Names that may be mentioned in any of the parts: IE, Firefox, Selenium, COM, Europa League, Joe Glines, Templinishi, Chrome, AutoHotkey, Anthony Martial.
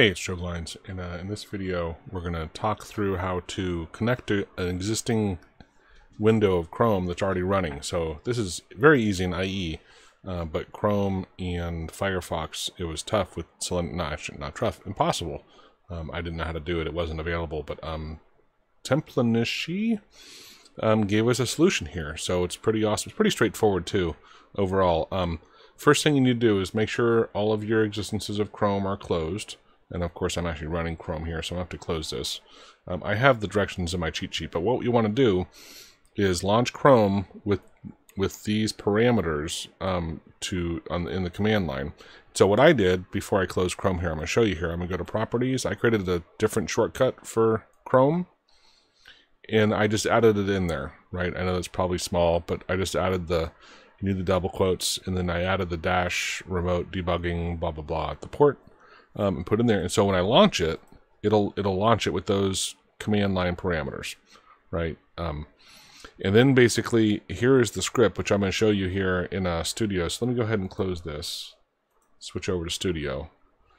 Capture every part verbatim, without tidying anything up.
Hey, it's Joe Glines, and uh, in this video we're going to talk through how to connect to an existing window of Chrome that's already running. So this is very easy in I E, uh, but Chrome and Firefox, it was tough with Selenium. No, actually not tough, impossible. Um, I didn't know how to do it, it wasn't available, but um, Templinishi um, gave us a solution here, so it's pretty awesome. It's pretty straightforward too, overall. Um, first thing you need to do is make sure all of your existences of Chrome are closed. And of course I'm actually running Chrome here, so I have to close this. Um, I have the directions in my cheat sheet, but what you want to do is launch Chrome with with these parameters um, to on the, in the command line. So what I did before I closed Chrome here, I'm going to show you here. I'm going to go to Properties. I created a different shortcut for Chrome, and I just added it in there. Right? I know that's probably small, but I just added the you need the double quotes, and then I added the dash remote debugging blah blah blah at the port. Um, and put in there, and so when I launch it, it'll it'll launch it with those command line parameters, right? Um, and then basically here is the script, which I'm going to show you here in uh, Studio. So let me go ahead and close this, switch over to Studio.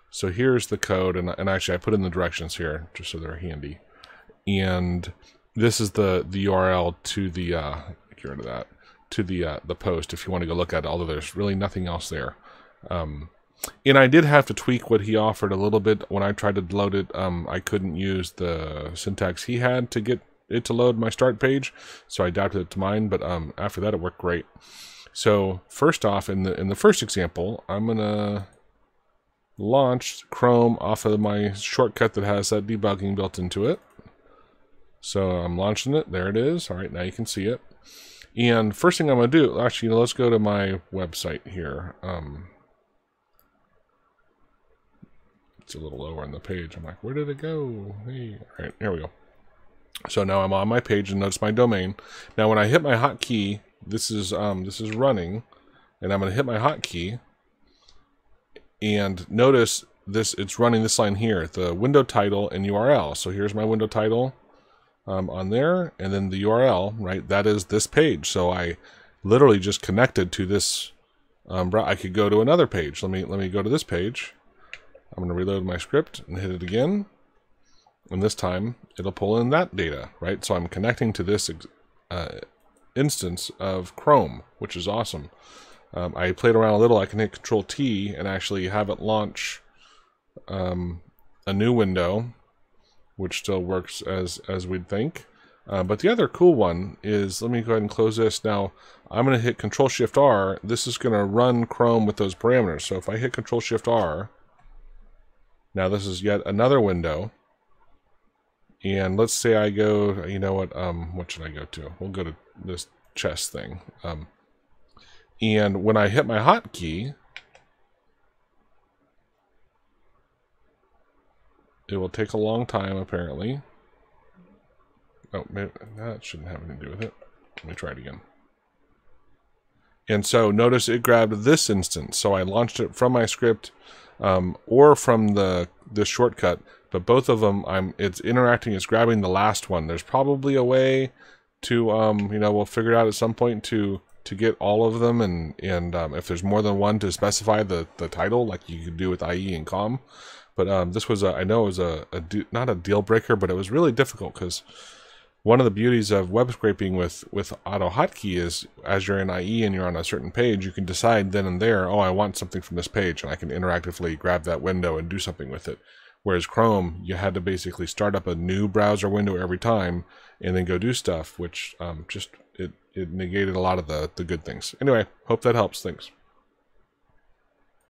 So here's the code, and and actually I put in the directions here just so they're handy. And this is the the U R L to the uh, get rid of that to the uh, the post if you want to go look at it. Although there's really nothing else there. Um, And I did have to tweak what he offered a little bit. When I tried to load it, um, I couldn't use the syntax he had to get it to load my start page, so I adapted it to mine. But um, after that, it worked great. So first off, in the in the first example, I'm gonna launch Chrome off of my shortcut that has that debugging built into it. So I'm launching it. There it is. All right, now you can see it. And first thing I'm gonna do, actually, let's go to my website here. Um, It's a little lower on the page. I'm like, where did it go? Hey, all right, here we go. So now I'm on my page, and notice my domain. Now when I hit my hotkey, this is um, this is running, and I'm going to hit my hotkey, and notice this it's running this line here, the window title and U R L. So here's my window title um, on there, and then the U R L, right? That is this page. So I literally just connected to this. Um, I could go to another page. Let me let me go to this page. I'm going to reload my script and hit it again, and this time it'll pull in that data, right? So I'm connecting to this uh, instance of Chrome, which is awesome. Um, I played around a little. I can hit Control T and actually have it launch um, a new window, which still works as, as we'd think. Uh, but the other cool one is, let me go ahead and close this. Now I'm going to hit Control Shift R. This is going to run Chrome with those parameters. So if I hit Control Shift R, now this is yet another window, and let's say I go, you know what, um, what should I go to? We'll go to this chess thing. Um, and when I hit my hotkey, it will take a long time apparently. Oh, maybe that shouldn't have anything to do with it. Let me try it again. And so notice it grabbed this instance. So I launched it from my script um, or from the, the shortcut, but both of them, I'm, it's interacting, it's grabbing the last one. There's probably a way to, um, you know, we'll figure it out at some point to to get all of them. And, and um, if there's more than one, to specify the, the title, like you could do with I E and C O M. But um, this was, a, I know it was a, a de not a deal breaker, but it was really difficult because one of the beauties of web scraping with, with AutoHotkey is as you're in I E and you're on a certain page, you can decide then and there, oh, I want something from this page, and I can interactively grab that window and do something with it. Whereas Chrome, you had to basically start up a new browser window every time and then go do stuff, which um, just, it, it negated a lot of the, the good things. Anyway, hope that helps. Thanks.